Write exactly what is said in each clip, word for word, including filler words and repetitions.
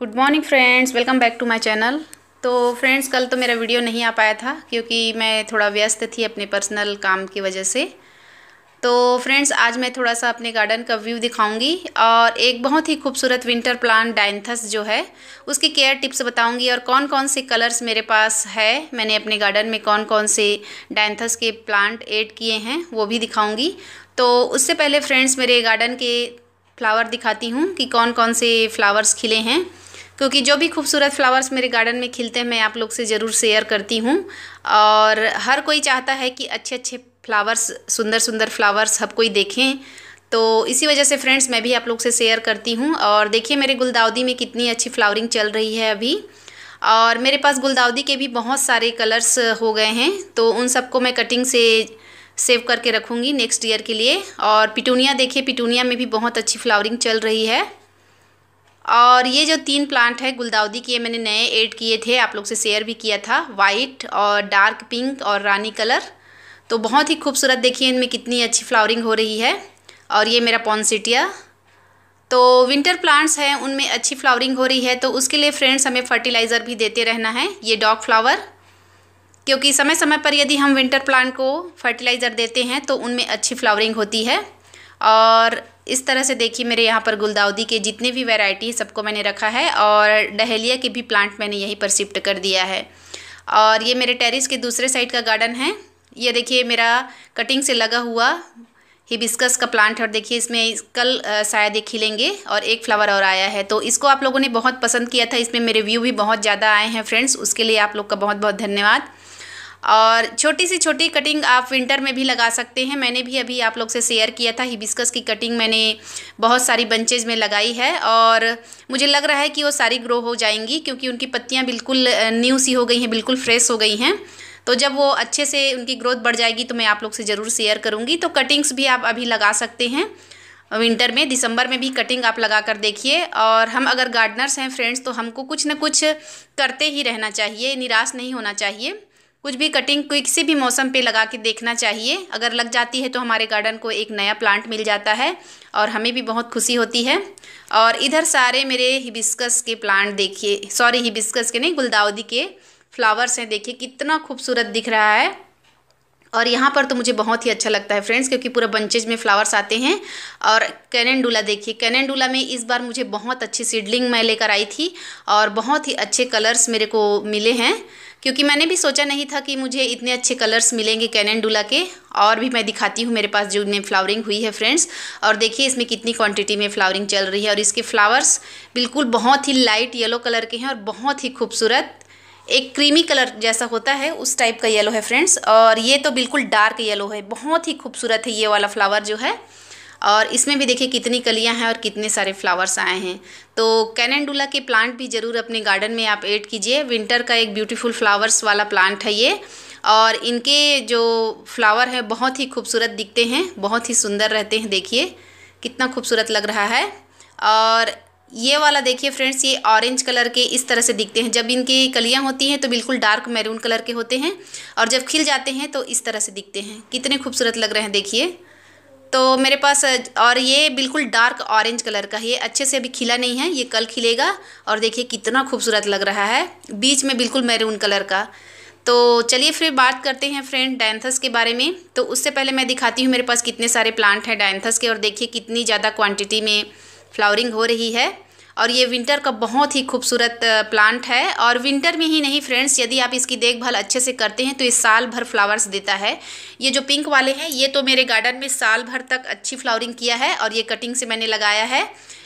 Good morning friends, welcome back to my channel. तो friends, कल तो मेरा वीडियो नहीं आ पाया था क्योंकि मैं थोड़ा व्यस्त थी अपने पर्सनल काम की वजह से। तो फ्रेंड्स, आज मैं थोड़ा सा अपने गार्डन का व्यू दिखाऊंगी और एक बहुत ही खूबसूरत विंटर प्लांट डायन्थस जो है उसकी केयर टिप्स बताऊंगी और कौन कौन से कलर्स मेरे पास है, मैंने अपने गार्डन में कौन कौन से डायन्थस के प्लांट ऐड किए हैं वो भी दिखाऊँगी। तो उससे पहले फ्रेंड्स, मेरे गार्डन के फ्लावर दिखाती हूँ कि कौन कौन से फ्लावर्स खिले हैं, क्योंकि जो भी खूबसूरत फ्लावर्स मेरे गार्डन में खिलते हैं मैं आप लोग से ज़रूर शेयर करती हूँ। और हर कोई चाहता है कि अच्छे अच्छे फ्लावर्स, सुंदर सुंदर फ्लावर्स सब कोई देखें, तो इसी वजह से फ्रेंड्स मैं भी आप लोग से शेयर करती हूँ। और देखिए मेरे गुलदाउदी में कितनी अच्छी फ्लावरिंग चल रही है अभी, और मेरे पास गुलदाउदी के भी बहुत सारे कलर्स हो गए हैं, तो उन सबको मैं कटिंग से सेव करके रखूँगी नेक्स्ट ईयर के लिए। और पिटूनिया देखिए, पिटूनिया में भी बहुत अच्छी फ्लावरिंग चल रही है। और ये जो तीन प्लांट है गुलदाउदी के, मैंने नए ऐड किए थे, आप लोग से शेयर भी किया था, वाइट और डार्क पिंक और रानी कलर, तो बहुत ही खूबसूरत देखिए इनमें कितनी अच्छी फ्लावरिंग हो रही है। और ये मेरा पॉन्सिटिया, तो विंटर प्लांट्स हैं उनमें अच्छी फ्लावरिंग हो रही है, तो उसके लिए फ्रेंड्स हमें फर्टिलाइज़र भी देते रहना है। ये डॉग फ्लावर, क्योंकि समय समय पर यदि हम विंटर प्लांट को फर्टिलाइज़र देते हैं तो उनमें अच्छी फ्लावरिंग होती है। और इस तरह से देखिए मेरे यहाँ पर गुलदाउदी के जितने भी वैरायटी सबको मैंने रखा है, और डहेलिया के भी प्लांट मैंने यहीं पर शिफ्ट कर दिया है। और ये मेरे टेरेस के दूसरे साइड का गार्डन है, ये देखिए मेरा कटिंग से लगा हुआ हिबिस्कस का प्लांट है, और देखिए इसमें कल शायद खिलेंगे और एक फ्लावर और आया है, तो इसको आप लोगों ने बहुत पसंद किया था, इसमें मेरे व्यू भी बहुत ज़्यादा आए हैं फ्रेंड्स, उसके लिए आप लोग का बहुत बहुत धन्यवाद। और छोटी सी छोटी कटिंग आप विंटर में भी लगा सकते हैं, मैंने भी अभी आप लोग से शेयर किया था, हिबिस्कस की कटिंग मैंने बहुत सारी बंचेज में लगाई है और मुझे लग रहा है कि वो सारी ग्रो हो जाएंगी, क्योंकि उनकी पत्तियां बिल्कुल न्यू सी हो गई हैं, बिल्कुल फ्रेश हो गई हैं। तो जब वो अच्छे से उनकी ग्रोथ बढ़ जाएगी तो मैं आप लोग से ज़रूर शेयर करूँगी। तो कटिंग्स भी आप अभी लगा सकते हैं विंटर में, दिसंबर में भी कटिंग आप लगा कर देखिए। और हम अगर गार्डनर्स हैं फ्रेंड्स तो हमको कुछ ना कुछ करते ही रहना चाहिए, निराश नहीं होना चाहिए, कुछ भी कटिंग किसी भी मौसम पे लगा के देखना चाहिए। अगर लग जाती है तो हमारे गार्डन को एक नया प्लांट मिल जाता है और हमें भी बहुत खुशी होती है। और इधर सारे मेरे हिबिस्कस के प्लांट देखिए, सॉरी हिबिस्कस के नहीं, गुलदाउदी के फ्लावर्स हैं, देखिए कितना खूबसूरत दिख रहा है। और यहाँ पर तो मुझे बहुत ही अच्छा लगता है फ्रेंड्स, क्योंकि पूरा बंचेज में फ्लावर्स आते हैं। और कैलेंडुला देखिए, कैलेंडुला में इस बार मुझे बहुत अच्छी सीडलिंग मैं लेकर आई थी और बहुत ही अच्छे कलर्स मेरे को मिले हैं, क्योंकि मैंने भी सोचा नहीं था कि मुझे इतने अच्छे कलर्स मिलेंगे कैलेंडुला के। और भी मैं दिखाती हूँ मेरे पास जो में फ्लावरिंग हुई है फ्रेंड्स, और देखिए इसमें कितनी क्वांटिटी में फ्लावरिंग चल रही है। और इसके फ्लावर्स बिल्कुल बहुत ही लाइट येलो कलर के हैं और बहुत ही खूबसूरत, एक क्रीमी कलर जैसा होता है उस टाइप का येलो है फ्रेंड्स, और ये तो बिल्कुल डार्क येलो है, बहुत ही खूबसूरत है ये वाला फ्लावर जो है। और इसमें भी देखिए कितनी कलियां हैं और कितने सारे फ्लावर्स आए हैं। तो कैलेंडुला के प्लांट भी ज़रूर अपने गार्डन में आप ऐड कीजिए, विंटर का एक ब्यूटीफुल फ्लावर्स वाला प्लांट है ये, और इनके जो फ्लावर है बहुत ही खूबसूरत दिखते हैं, बहुत ही सुंदर रहते हैं, देखिए कितना खूबसूरत लग रहा है। और ये वाला देखिए फ्रेंड्स, ये ऑरेंज कलर के इस तरह से दिखते हैं, जब इनकी कलियां होती हैं तो बिल्कुल डार्क मैरून कलर के होते हैं, और जब खिल जाते हैं तो इस तरह से दिखते हैं, कितने खूबसूरत लग रहे हैं देखिए। तो मेरे पास, और ये बिल्कुल डार्क ऑरेंज कलर का है, ये अच्छे से अभी खिला नहीं है, ये कल खिलेगा। और देखिए कितना खूबसूरत लग रहा है, बीच में बिल्कुल मैरून कलर का। तो चलिए फिर बात करते हैं फ्रेंड डायन्थस के बारे में। तो उससे पहले मैं दिखाती हूँ मेरे पास कितने सारे प्लांट हैं डायन्थस के, और देखिए कितनी ज़्यादा क्वान्टिटी में फ्लावरिंग हो रही है। और ये विंटर का बहुत ही खूबसूरत प्लांट है, और विंटर में ही नहीं फ्रेंड्स, यदि आप इसकी देखभाल अच्छे से करते हैं तो ये साल भर फ्लावर्स देता है। ये जो पिंक वाले हैं ये तो मेरे गार्डन में साल भर तक अच्छी फ्लावरिंग किया है, और ये कटिंग से मैंने लगाया है।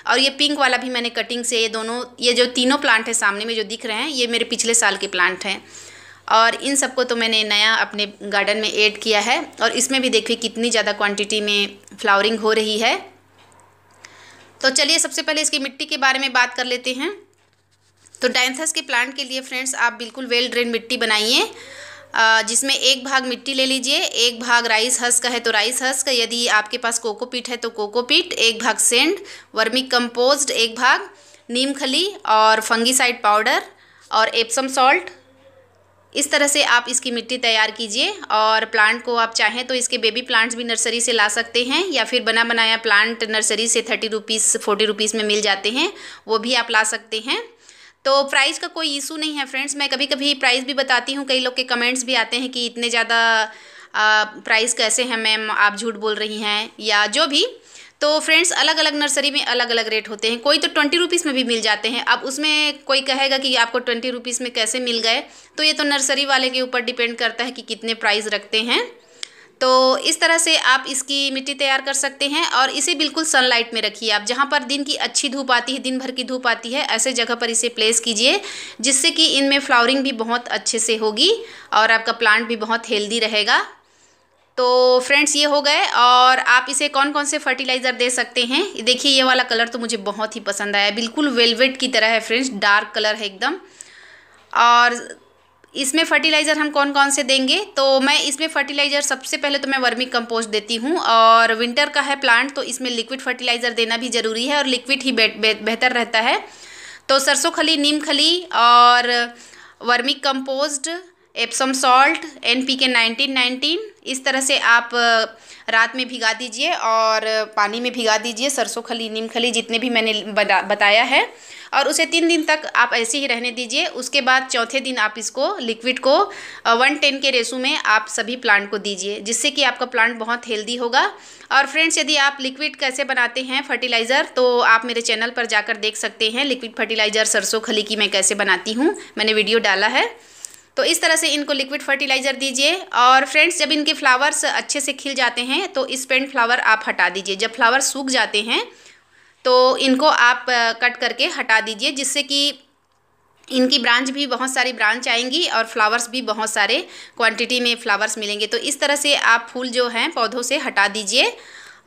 और ये पिंक वाला भी मैंने कटिंग से, ये दोनों, ये जो तीनों प्लांट है सामने में जो दिख रहे हैं ये मेरे पिछले साल के प्लांट हैं, और इन सबको तो मैंने नया अपने गार्डन में ऐड किया है। और इसमें भी देखिए कितनी ज़्यादा क्वान्टिटी में फ्लावरिंग हो रही है। तो चलिए सबसे पहले इसकी मिट्टी के बारे में बात कर लेते हैं। तो डायन्थस के प्लांट के लिए फ्रेंड्स आप बिल्कुल वेल ड्रेन मिट्टी बनाइए, जिसमें एक भाग मिट्टी ले लीजिए, एक भाग राइस हस्क है तो राइस हस्क, यदि आपके पास कोकोपीट है तो कोकोपीट, एक भाग सेंड, वर्मी कंपोस्ट एक भाग, नीम खली और फंगीसाइड पाउडर और एप्सम सॉल्ट, इस तरह से आप इसकी मिट्टी तैयार कीजिए। और प्लांट को आप चाहें तो इसके बेबी प्लांट्स भी नर्सरी से ला सकते हैं या फिर बना बनाया प्लांट नर्सरी से थर्टी रुपीज़ फोर्टी रुपीज़ में मिल जाते हैं, वो भी आप ला सकते हैं। तो प्राइस का कोई इशू नहीं है फ्रेंड्स। मैं कभी कभी प्राइस भी बताती हूँ, कई लोग के कमेंट्स भी आते हैं कि इतने ज़्यादा प्राइस कैसे हैं मैम, आप झूठ बोल रही हैं या जो भी। तो फ्रेंड्स अलग अलग नर्सरी में अलग अलग रेट होते हैं, कोई तो ट्वेंटी रुपीज़ में भी मिल जाते हैं। अब उसमें कोई कहेगा कि आपको ट्वेंटी रुपीज़ में कैसे मिल गए, तो ये तो नर्सरी वाले के ऊपर डिपेंड करता है कि कितने प्राइस रखते हैं। तो इस तरह से आप इसकी मिट्टी तैयार कर सकते हैं और इसे बिल्कुल सनलाइट में रखिए। आप जहाँ पर दिन की अच्छी धूप आती है, दिन भर की धूप आती है, ऐसे जगह पर इसे प्लेस कीजिए, जिससे कि इनमें फ्लावरिंग भी बहुत अच्छे से होगी और आपका प्लांट भी बहुत हेल्दी रहेगा। तो फ्रेंड्स ये हो गए। और आप इसे कौन कौन से फर्टिलाइज़र दे सकते हैं, देखिए ये वाला कलर तो मुझे बहुत ही पसंद आया, बिल्कुल वेलवेट की तरह है फ्रेंड्स, डार्क कलर है एकदम। और इसमें फर्टिलाइज़र हम कौन कौन से देंगे, तो मैं इसमें फर्टिलाइज़र सबसे पहले तो मैं वर्मी कंपोस्ट देती हूँ। और विंटर का है प्लांट तो इसमें लिक्विड फर्टिलाइज़र देना भी ज़रूरी है और लिक्विड ही बेहतर रहता है। तो सरसों खली, नीम खली और vermicompost, Epsom salt, NPK nineteen nineteen, इस तरह से आप रात में भिगा दीजिए और पानी में भिगा दीजिए। सरसों खली, नीम खली जितने भी मैंने बताया है, और उसे तीन दिन तक आप ऐसे ही रहने दीजिए। उसके बाद चौथे दिन आप इसको लिक्विड को वन टेन के रेशो में आप सभी प्लांट को दीजिए, जिससे कि आपका प्लांट बहुत हेल्दी होगा। और फ्रेंड्स यदि आप लिक्विड कैसे बनाते हैं फर्टिलाइज़र, तो आप मेरे चैनल पर जाकर देख सकते हैं, लिक्विड फर्टिलाइज़र सरसों खली की मैं कैसे बनाती हूँ, मैंने वीडियो डाला है। तो इस तरह से इनको लिक्विड फर्टिलाइज़र दीजिए। और फ्रेंड्स जब इनके फ्लावर्स अच्छे से खिल जाते हैं तो स्पेंट फ्लावर आप हटा दीजिए। जब फ्लावर सूख जाते हैं तो इनको आप कट करके हटा दीजिए, जिससे कि इनकी ब्रांच भी बहुत सारी ब्रांच आएंगी और फ्लावर्स भी बहुत सारे क्वांटिटी में फ्लावर्स मिलेंगे। तो इस तरह से आप फूल जो हैं पौधों से हटा दीजिए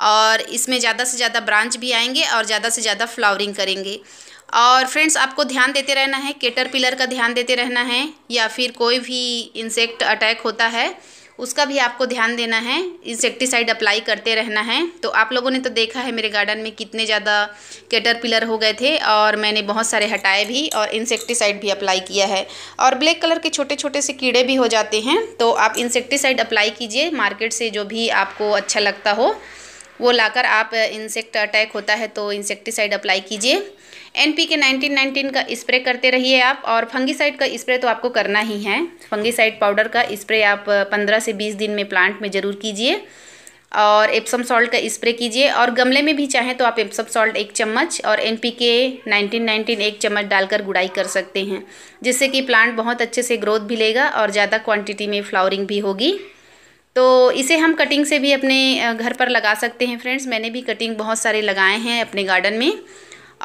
और इसमें ज़्यादा से ज़्यादा ब्रांच भी आएंगे और ज़्यादा से ज़्यादा फ्लावरिंग करेंगे। और फ्रेंड्स आपको ध्यान देते रहना है, कैटरपिलर का ध्यान देते रहना है या फिर कोई भी इंसेक्ट अटैक होता है उसका भी आपको ध्यान देना है, इंसेक्टिसाइड अप्लाई करते रहना है। तो आप लोगों ने तो देखा है मेरे गार्डन में कितने ज़्यादा कैटरपिलर हो गए थे और मैंने बहुत सारे हटाए भी और इंसेक्टिसाइड भी अप्लाई किया है। और ब्लैक कलर के छोटे छोटे से कीड़े भी हो जाते हैं, तो आप इंसेक्टिसाइड अप्लाई कीजिए मार्केट से, जो भी आपको अच्छा लगता हो वो लाकर आप, इंसेक्ट अटैक होता है तो इंसेक्टिसाइड अप्लाई कीजिए। एनपीके नाइनटीन नाइनटीन का स्प्रे करते रहिए आप। और फंगीसाइड का स्प्रे तो आपको करना ही है, फंगीसाइड पाउडर का स्प्रे आप पंद्रह से बीस दिन में प्लांट में ज़रूर कीजिए। और एप्सम सॉल्ट का स्प्रे कीजिए। और गमले में भी चाहें तो आप एप्सम सॉल्ट एक चम्मच और एनपीके नाइनटीन नाइनटीन एक चम्मच डालकर गुड़ाई कर सकते हैं, जिससे कि प्लांट बहुत अच्छे से ग्रोथ भी लेगा और ज़्यादा क्वान्टिटी में फ्लावरिंग भी होगी। तो इसे हम कटिंग से भी अपने घर पर लगा सकते हैं फ्रेंड्स, मैंने भी कटिंग बहुत सारे लगाए हैं अपने गार्डन में।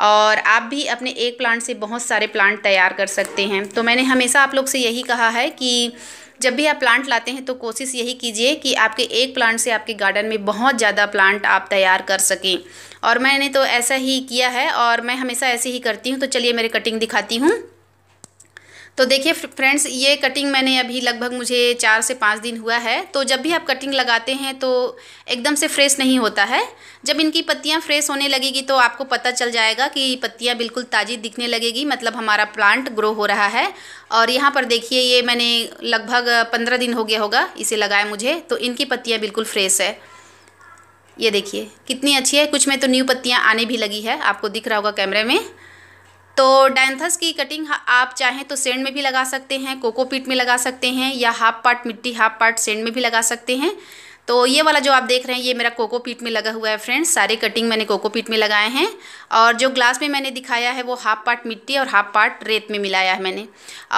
और आप भी अपने एक प्लांट से बहुत सारे प्लांट तैयार कर सकते हैं। तो मैंने हमेशा आप लोग से यही कहा है कि जब भी आप प्लांट लाते हैं तो कोशिश यही कीजिए कि आपके एक प्लांट से आपके गार्डन में बहुत ज़्यादा प्लांट आप तैयार कर सकें। और मैंने तो ऐसा ही किया है और मैं हमेशा ऐसे ही करती हूँ। तो चलिए मेरी कटिंग दिखाती हूँ। तो देखिए फ्रेंड्स ये कटिंग मैंने अभी लगभग मुझे चार से पाँच दिन हुआ है। तो जब भी आप कटिंग लगाते हैं तो एकदम से फ्रेश नहीं होता है, जब इनकी पत्तियां फ्रेश होने लगेगी तो आपको पता चल जाएगा कि पत्तियां बिल्कुल ताज़ी दिखने लगेगी, मतलब हमारा प्लांट ग्रो हो रहा है। और यहाँ पर देखिए ये मैंने लगभग पंद्रह दिन हो गया होगा इसे लगाए मुझे, तो इनकी पत्तियाँ बिल्कुल फ्रेश है। ये देखिए कितनी अच्छी है, कुछ में तो न्यू पत्तियाँ आने भी लगी है, आपको दिख रहा होगा कैमरे में। तो डायंथस की कटिंग आप चाहें तो सेंड में भी लगा सकते हैं, कोकोपीट में लगा सकते हैं या हाफ पार्ट मिट्टी हाफ पार्ट सेंड में भी लगा सकते हैं। तो ये वाला जो आप देख रहे हैं ये मेरा कोकोपीट में लगा हुआ है फ्रेंड्स, सारे कटिंग मैंने कोकोपीट में लगाए हैं। और जो ग्लास में मैंने दिखाया है वो हाफ पार्ट मिट्टी और हाफ पार्ट रेत में मिलाया है मैंने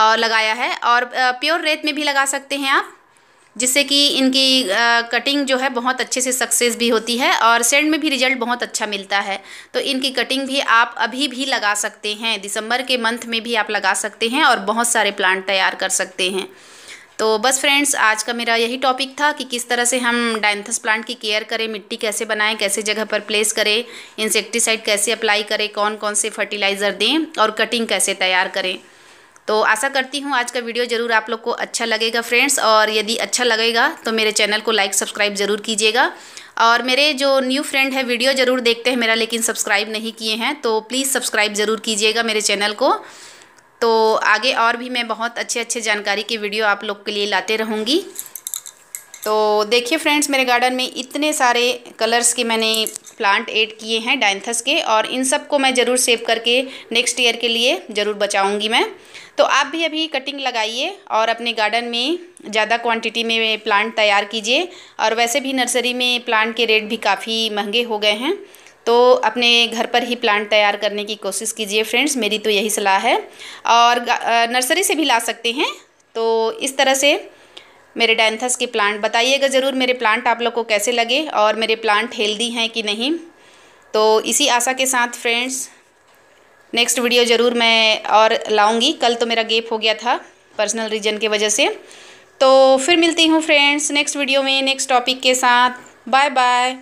और लगाया है। और प्योर रेत में भी लगा सकते हैं आप, जिससे कि इनकी कटिंग जो है बहुत अच्छे से सक्सेस भी होती है और सेंड में भी रिजल्ट बहुत अच्छा मिलता है। तो इनकी कटिंग भी आप अभी भी लगा सकते हैं, दिसंबर के मंथ में भी आप लगा सकते हैं और बहुत सारे प्लांट तैयार कर सकते हैं। तो बस फ्रेंड्स आज का मेरा यही टॉपिक था कि किस तरह से हम डायंथस प्लांट की केयर करें, मिट्टी कैसे बनाएं, कैसे जगह पर प्लेस करें, इंसेक्टिसाइड कैसे अप्लाई करें, कौन कौन से फर्टिलाइज़र दें और कटिंग कैसे तैयार करें। तो आशा करती हूँ आज का वीडियो ज़रूर आप लोग को अच्छा लगेगा फ्रेंड्स। और यदि अच्छा लगेगा तो मेरे चैनल को लाइक सब्सक्राइब ज़रूर कीजिएगा। और मेरे जो न्यू फ्रेंड है वीडियो ज़रूर देखते हैं मेरा लेकिन सब्सक्राइब नहीं किए हैं तो प्लीज़ सब्सक्राइब ज़रूर कीजिएगा मेरे चैनल को। तो आगे और भी मैं बहुत अच्छे अच्छे जानकारी की वीडियो आप लोग के लिए लाते रहूँगी। तो देखिए फ्रेंड्स, मेरे गार्डन में इतने सारे कलर्स के मैंने प्लांट ऐड किए हैं डायंथस के, और इन सब को मैं ज़रूर सेव करके नेक्स्ट ईयर के लिए ज़रूर बचाऊंगी मैं। तो आप भी अभी कटिंग लगाइए और अपने गार्डन में ज़्यादा क्वांटिटी में प्लांट तैयार कीजिए। और वैसे भी नर्सरी में प्लांट के रेट भी काफ़ी महंगे हो गए हैं, तो अपने घर पर ही प्लांट तैयार करने की कोशिश कीजिए फ्रेंड्स, मेरी तो यही सलाह है। और नर्सरी से भी ला सकते हैं। तो इस तरह से मेरे डायंथस के प्लांट, बताइएगा ज़रूर मेरे प्लांट आप लोग को कैसे लगे और मेरे प्लांट हेल्दी हैं कि नहीं। तो इसी आशा के साथ फ्रेंड्स नेक्स्ट वीडियो ज़रूर मैं और लाऊंगी। कल तो मेरा गैप हो गया था पर्सनल रीजन के वजह से। तो फिर मिलती हूँ फ्रेंड्स नेक्स्ट वीडियो में नेक्स्ट टॉपिक के साथ। Bye bye.